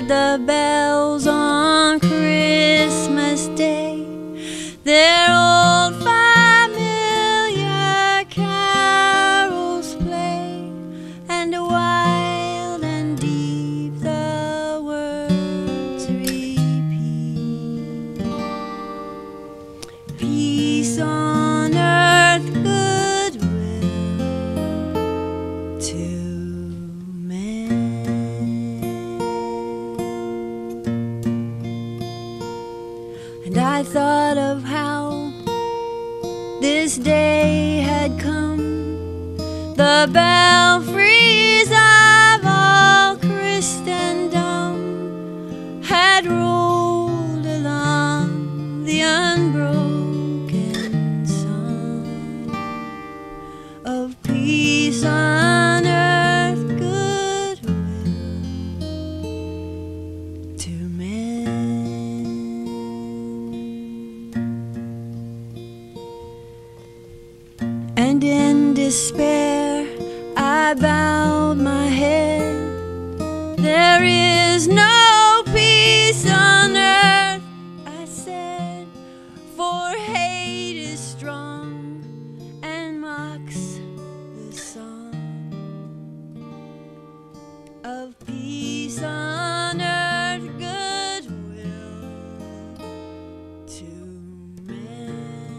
heard the bells on Christmas Day, their old familiar carols play, and wild and deep the words repeat. Peace on earth, goodwill to men. And I thought of how this day had come, the belfries of all Christendom had rolled along the unbroken song of peace on earth, goodwill to men. And in despair I bowed my head. There is no peace on earth, I said, for hate is strong and mocks the song of peace on earth, goodwill to men.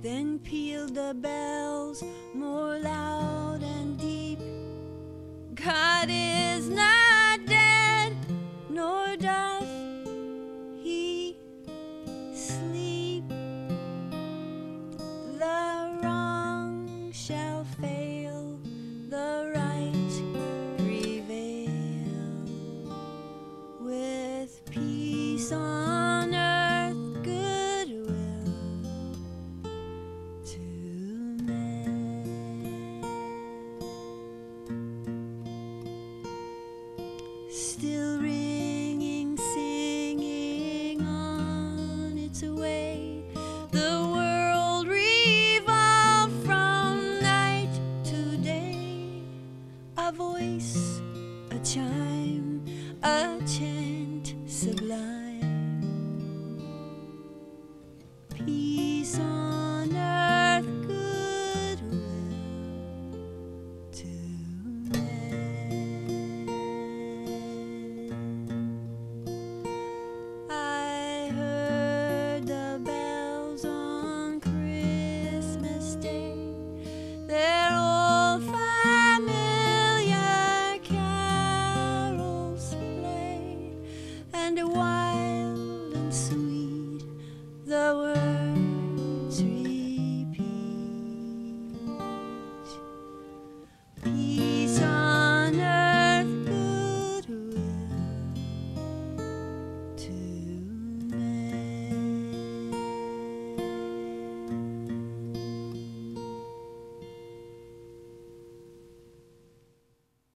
Then pealed the bells more loud and deep. God is not